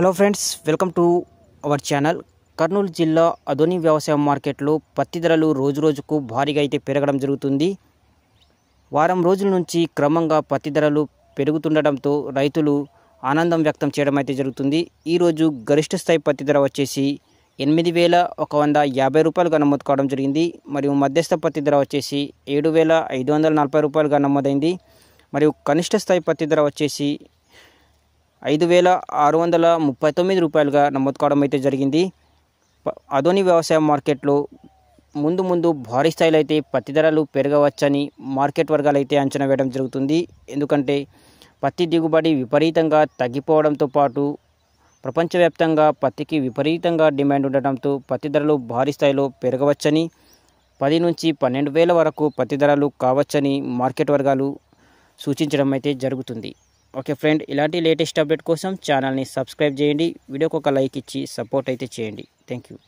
Hello friends, welcome to our channel. Kurnool జిల్లా అదోని వ్యవసాయ మార్కెట్లో పత్తి ధరలు రోజురోజుకు భారీగా అయితే పెరగడం జరుగుతుంది. వారం రోజుల నుంచి క్రమంగా పత్తి ధరలు పెరుగుతుండటంతో రైతులు ఆనందం వ్యక్తం చేయడం అయితే జరుగుతుంది. ఈరోజు గరిష్ట స్థాయి పత్తి ధర వచ్చేసి 8,150 రూపాయలుగా నమోదు కావడం జరిగింది. మరియు మధ్యస్థ పత్తి ధర వచ్చేసి 7,540 రూపాయలుగా నమోదైంది. మరియు కనిష్ట స్థాయి పత్తి ధర వచ్చేసి 5,639 రూపాయలుగా నమోదు కావడం అయితే జరిగింది. అదోని వ్యవసాయ మార్కెట్లో ముందు భారీ స్థాయిలో అయితే పత్తి ధరలు పెరగవచ్చని మార్కెట్ వర్గాలు అయితే అంచనా వేయడం జరుగుతుంది. ఎందుకంటే పత్తి దిగుబడి విపరీతంగా తగ్గిపోవడంతో పాటు ప్రపంచవ్యాప్తంగా పత్తికి విపరీతంగా డిమాండ్ ఉండటంతో పత్తి ధరలు భారీ స్థాయిలో పెరగవచ్చని, 10 నుంచి 12,000 వరకు పత్తి ధరలు కావచ్చని మార్కెట్ వర్గాలు సూచించడం అయితే జరుగుతుంది. ఓకే ఫ్రెండ్, ఇలాంటి లేటెస్ట్ అప్డేట్ కోసం ఛానల్ని సబ్స్క్రైబ్ చేయండి. వీడియోకి ఒక లైక్ ఇచ్చి సపోర్ట్ అయితే చేయండి. Thank you.